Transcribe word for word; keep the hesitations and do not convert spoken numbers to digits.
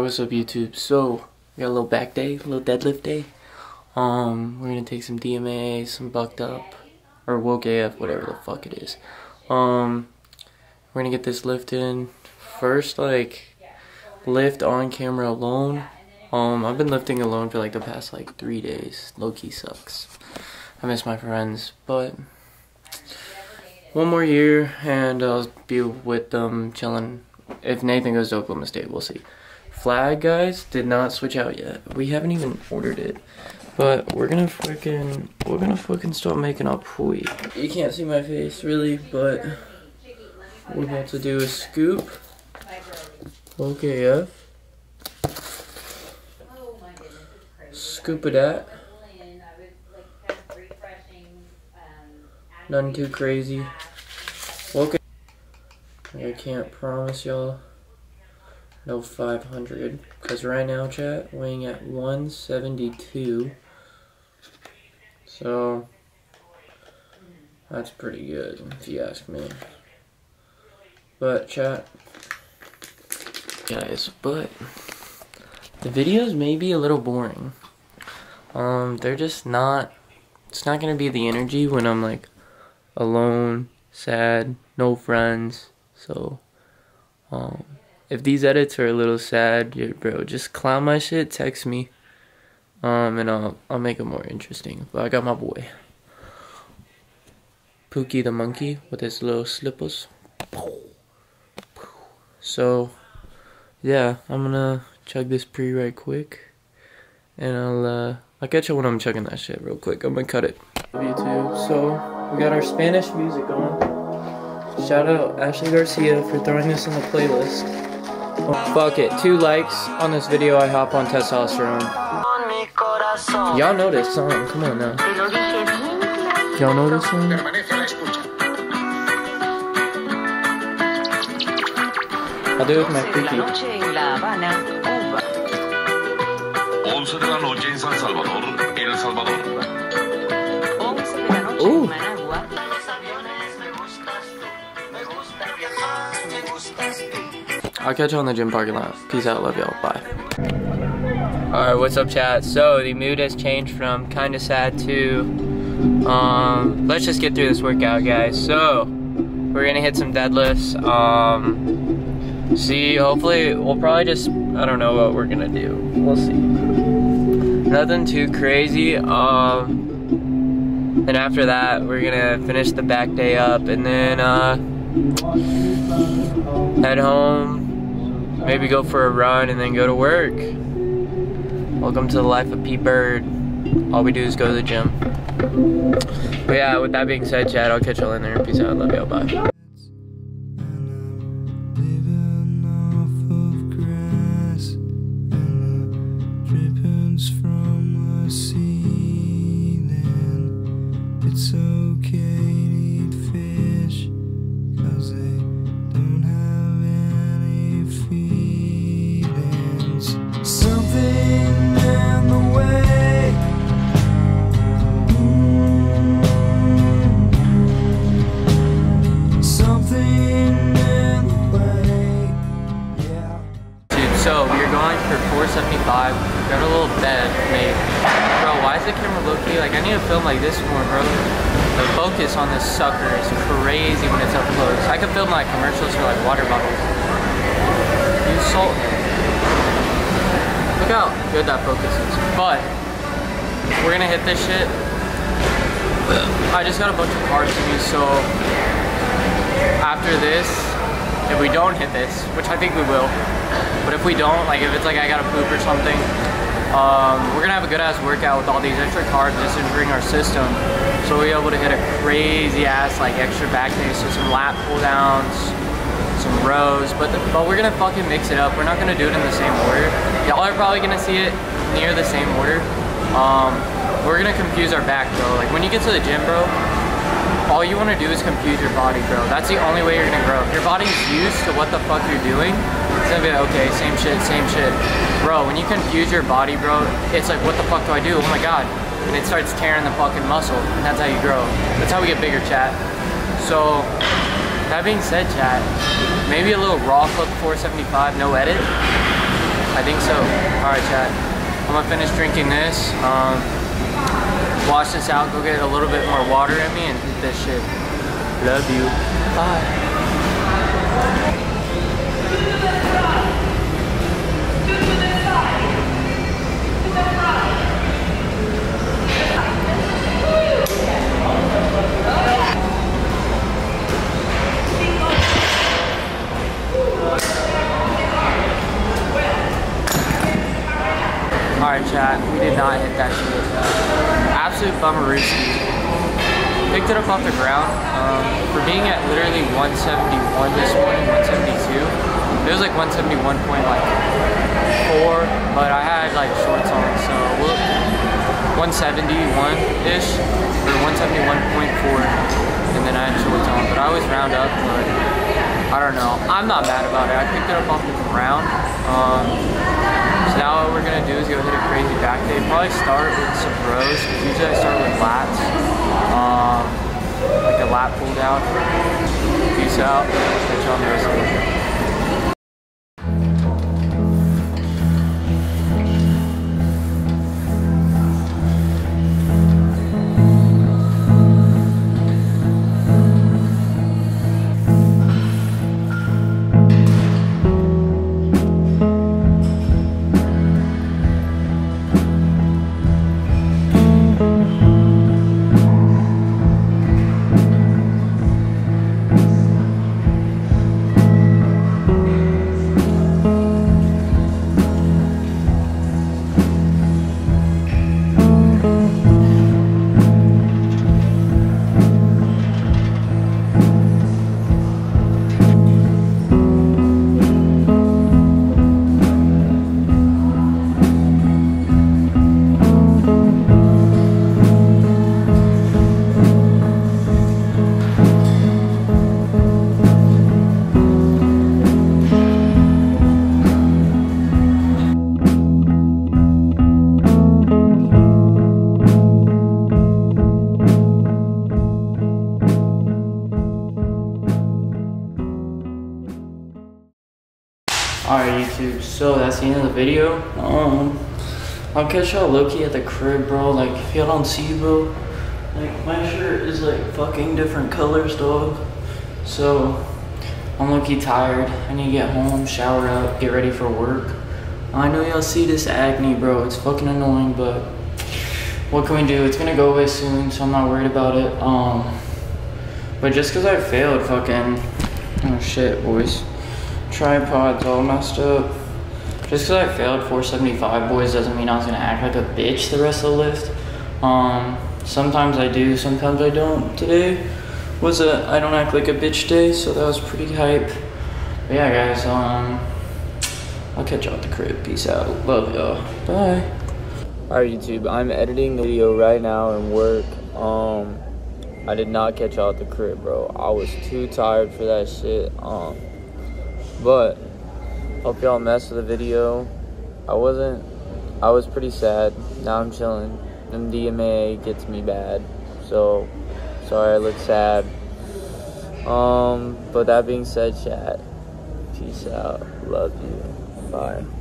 What's up, YouTube? So we got a little back day, a little deadlift day. Um, we're gonna take some D M A, some bucked up, or woke A F, whatever the fuck it is. Um, we're gonna get this lift in first, like lift on camera alone. Um, I've been lifting alone for like the past like three days. Low key sucks. I miss my friends, but one more year and I'll be with them chilling. If Nathan goes to Oklahoma State, we'll see. Flag, guys, did not switch out yet. We haven't even ordered it, but we're gonna freaking we're gonna fucking start making our pooey. You can't see my face really, but we're about to do a scoop. Okay, yeah. Scoop of that. Nothing too crazy. Okay. I can't promise y'all no five hundred, because right now, chat, weighing at one seventy-two, so that's pretty good, if you ask me. But, chat, guys, but the videos may be a little boring. Um, they're just not, it's not going to be the energy when I'm, like, alone, sad, no friends, so, um... if these edits are a little sad, yeah, bro, just clown my shit, text me, um, and I'll, I'll make it more interesting. But I got my boy, Pookie the monkey, with his little slippers. So, yeah, I'm gonna chug this pre right quick, and I'll, uh, I'll catch you when I'm chugging that shit real quick. I'm gonna cut it. YouTube, so, we got our Spanish music on. Shout out Ashley Garcia for throwing this in the playlist. Fuck it, two likes on this video, I hop on testosterone. Y'all know this song, come on now. Y'all know this song? I'll do it with my freaky. once de la noche en San Salvador, en El Salvador. Ooh. I'll catch you on the gym parking lot. Peace out, love y'all, bye. Alright, what's up, chat? So, the mood has changed from kinda sad to, um, let's just get through this workout, guys. So, we're gonna hit some deadlifts. Um, see, hopefully, we'll probably just, I don't know what we're gonna do. We'll see. Nothing too crazy. Um, then after that, we're gonna finish the back day up, and then, uh, head home. Maybe go for a run and then go to work. Welcome to the life of P Bird. All we do is go to the gym. But yeah, with that being said, chat, I'll catch y'all in there. Peace out. Love y'all. Bye. Got a little bed made. Bro, why is the camera low-key? Like, I need to film like this more, bro. The focus on this sucker is crazy when it's up close. I could film like commercials for like water bottles. You sold me. Look how good that focus is. But, we're gonna hit this shit. I just got a bunch of carbs to do, so after this, if we don't hit this, which I think we will, but if we don't, like if it's like I gotta poop or something, um, we're gonna have a good ass workout with all these extra carbs just to bring our system. So we're able to hit a crazy ass like extra back day, so some lat pull downs, some rows, but, the, but we're gonna fucking mix it up. We're not gonna do it in the same order. Y'all are probably gonna see it near the same order. Um, we're gonna confuse our back, bro. Like when you get to the gym, bro, all you want to do is confuse your body, bro. That's the only way you're going to grow. If your body's used to what the fuck you're doing, it's going to be like, okay, same shit, same shit. Bro, when you confuse your body, bro, it's like, what the fuck do I do? Oh my god. And it starts tearing the fucking muscle. And that's how you grow. That's how we get bigger, chat. So, that being said, chat, maybe a little raw flip four seventy-five, no edit. I think so. All right, chat. I'm gonna finish drinking this. Um, wash this out. Go get a little bit more water in me and eat this shit. Love you. Bye. Alright chat, we did not hit that shit. Absolute bummerooski. Picked it up off the ground. Um, for being at literally one seventy-one this morning, one seventy-two. It was like one seventy-one point four, but I had like shorts on, so we'll, one seventy-one-ish, or one seventy-one point four, and then I had shorts on, but I always round up, but I don't know. I'm not mad about it. I picked it up off the ground. Um, So now what we're gonna do is go hit a crazy back day. Probably start with some rows, because usually I start with lats. Um, like a lat pull down. Peace out. Catch y'all on the rest of the video. So that's the end of the video. Um, I'll catch y'all low-key at the crib, bro. Like, if y'all don't see, bro, like, my shirt is like fucking different colors, dog. So I'm low-key tired. I need to get home, shower up, get ready for work. I know y'all see this acne, bro. It's fucking annoying, but what can we do? It's gonna go away soon, so I'm not worried about it. Um, but just cause I failed, fucking, oh shit, boys. Tripod's all messed up. Just because I failed four seventy-five, boys, doesn't mean I was going to act like a bitch the rest of the lift. Um, sometimes I do, sometimes I don't. Today was a I don't act like a bitch day, so that was pretty hype. But yeah, guys, um, I'll catch y'all at the crib. Peace out. Love y'all. Bye. Alright, YouTube, I'm editing the video right now and work. Um, I did not catch y'all at the crib, bro. I was too tired for that shit. Um, but... Hope y'all messed with the video. I wasn't, I was pretty sad. Now I'm chilling. M D M A gets me bad. So, sorry I look sad. Um, but that being said, chat, peace out. Love you. Bye.